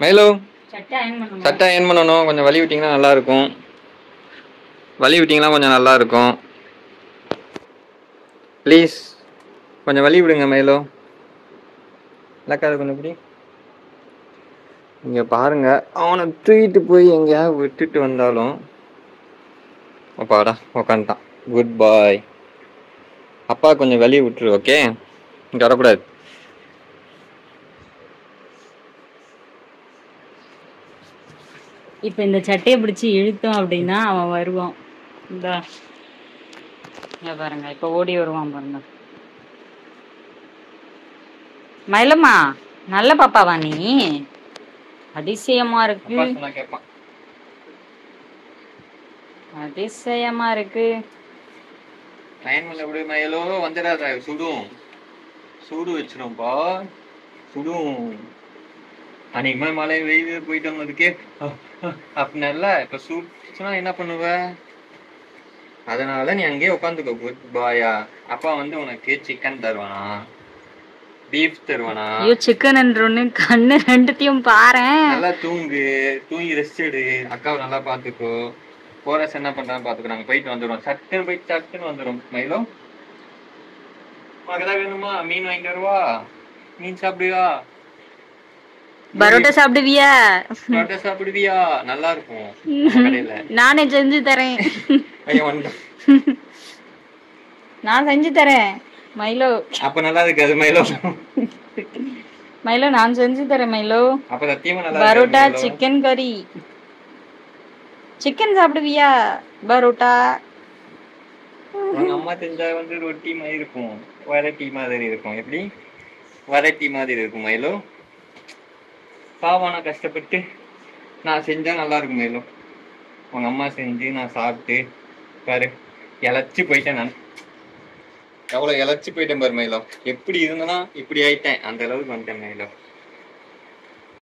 Milo, Satta and Mono, when the valuating a largo, valuating lamon and a largo. Please, when the valuating a Milo, Lacaragonabri. Your paranga on a treat to play and have with Titu and Dalon. Opara, Okanta. Goodbye. Appa, when the value true, okay? Got a bread. If in the chatte bridge, you don't have dinner or the Yavaranga, Podi or Wamburna Milama, Nala Papavani Adisea Marke Time will every Milo, one that I Sudu Sudu, it's no bar Sudu. And if my Malay will put on the cake, up Nella, a soup, so I up on over. Other than young gay, open to go good by a pound on a kid chicken darwana, beef darwana. You chicken and running under Hentium Pare, Alla Tungi, 2 years today, a cow and a patico, for a up and about the ground, wait on the room, satin by satin on the room, Milo. Magadagama, mean winderwa, means abria. Parotta sabduviya. Parotta sabduviya. Nalla irukum. Naane senji tharen. Ayya vandu. Naan senji tharen. Milo. Appo nalla irukadhu Milo. Milo naan senji tharen Milo. Appo sathiyama nalla irukadhu. Parotta chicken curry. Chicken sabduviya. Parotta. Unga amma senja vandu roti maari irukum. Variety maari irukum. Eppadi? Variety maari irukum Milo. Pavana Castapete, Nas Injan Alarmelo, Onama Sinjina Sarte, Pare Yalachipitan, Yalachipitan Bermelo, Epidana, Epidite, and the Love Melo.